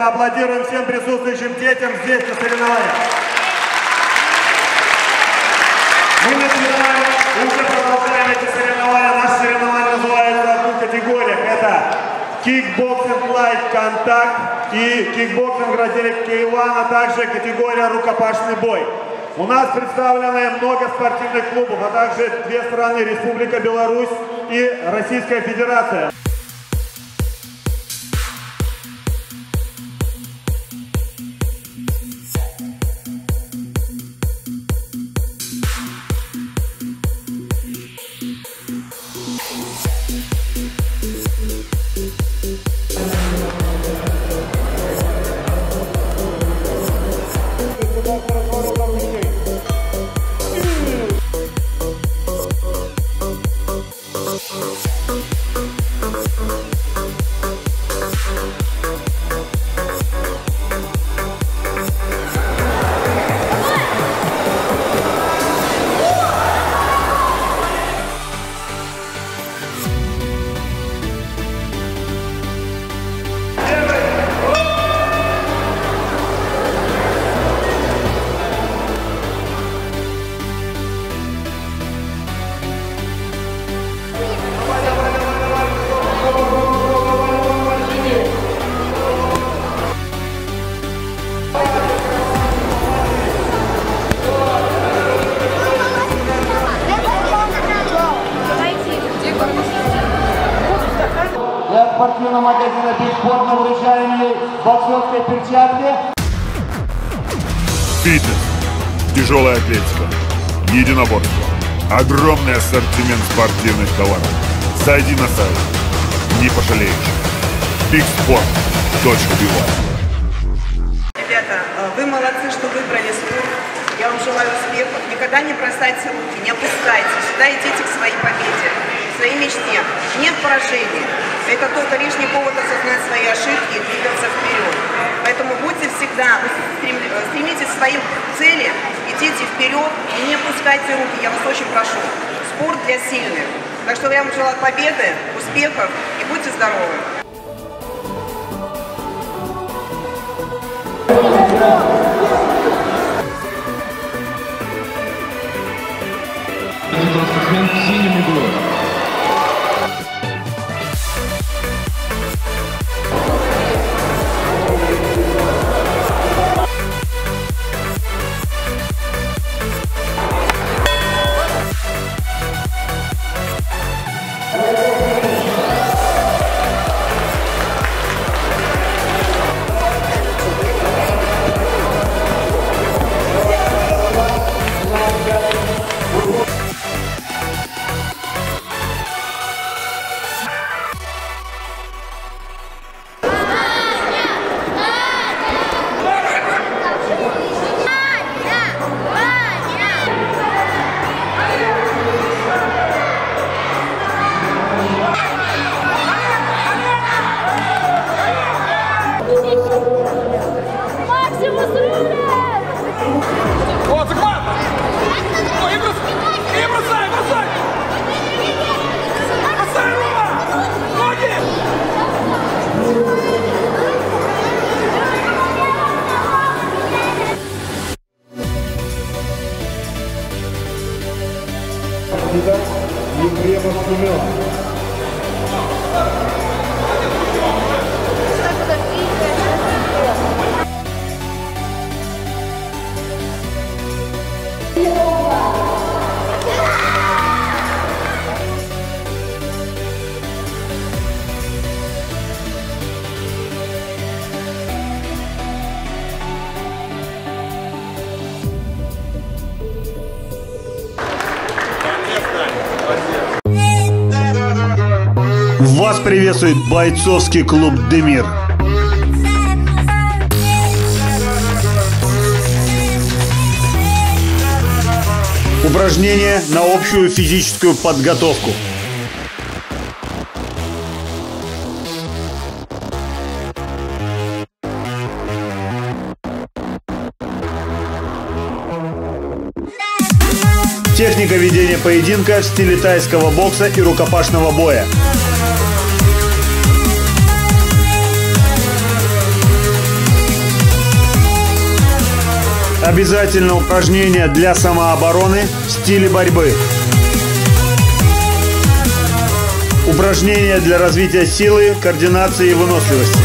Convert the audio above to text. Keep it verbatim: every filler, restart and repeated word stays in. поаплодируем всем присутствующим детям здесь на соревнованиях. Мы начинаем, уже продолжаем эти соревнования. Наши соревнования называются в двух категориях. Это кикбоксинг лайт контакт и кикбоксинг разделик кей один, а также категория рукопашный бой. У нас представлены много спортивных клубов, а также две страны, Республика Беларусь и Российская Федерация. Спортивного магазина «БИГспорт» мы вручаем ей бойцовские перчатки. Фитнес, тяжелая атлетика, единоборство, огромный ассортимент спортивных товаров. Зайди на сайт, не пожалеешь. биг спорт точка би уай. Ребята, вы молодцы, что выбрали спорт. Я вам желаю успехов. Никогда не бросайте руки, не опускайте. Всегда идите к своей победе, к своей мечте. Нет поражений. Это только лишний повод осознать свои ошибки и двигаться вперед. Поэтому будьте всегда, стремитесь к своим целям, идите вперед и не опускайте руки. Я вас очень прошу. Спорт для сильных. Так что я вам желаю победы, успехов и будьте здоровы. Вас приветствует бойцовский клуб «ДэМир». Упражнения на общую физическую подготовку. Техника ведения поединка в стиле тайского бокса и рукопашного боя. Обязательно упражнения для самообороны в стиле борьбы. Упражнения для развития силы, координации и выносливости.